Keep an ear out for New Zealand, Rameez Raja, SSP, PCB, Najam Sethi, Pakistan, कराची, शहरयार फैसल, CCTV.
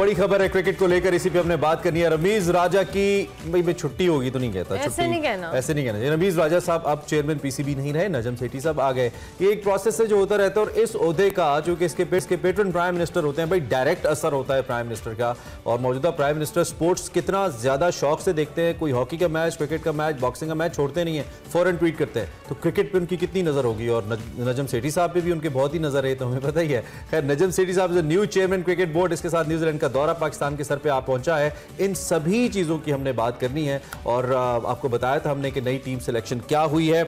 बड़ी खबर है क्रिकेट को लेकर, इसी पे हमने बात करनी है। रमीज राजा की भाई छुट्टी होगी तो नहीं कहता, ऐसे नहीं कहना। रमीज राजा साहब अब चेयरमैन पीसीबी नहीं रहे, नजम सेठी साहब आ गए। ये एक प्रोसेस है जो होता रहता है और इस ओहदे का, चूंकि इसके पेटर्न प्राइम मिनिस्टर होते हैं, भाई डायरेक्ट असर होता है प्राइम मिनिस्टर का। और मौजूदा प्राइम मिनिस्टर स्पोर्ट्स कितना ज्यादा शौक से देखते हैं, कोई हॉकी का मैच, क्रिकेट का मैच, बॉक्सिंग का मैच छोड़ते नहीं है, फौरन ट्वीट करते हैं। तो क्रिकेट पर उनकी कितनी नजर होगी, और नजम सेठी साहब पे भी उनके बहुत ही नजर है, तो हमें पता ही है। खैर, नजम सेठी साहब जो न्यू चेयरमैन क्रिकेट बोर्ड, इसके साथ न्यूजीलैंड का दौरा पाकिस्तान के सर पे आप पहुंचा है, इन सभी चीजों की हमने बात करनी है। और आपको बताया था हमने कि नई टीम सिलेक्शन क्या हुई है।